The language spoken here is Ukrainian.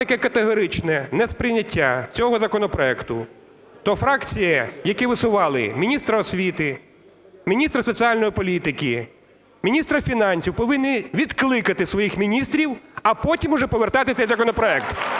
Таке категоричне несприйняття цього законопроекту, то фракції, які висували міністра освіти, міністра соціальної політики, міністра фінансів, повинні відкликати своїх міністрів, а потім уже повертати цей законопроект.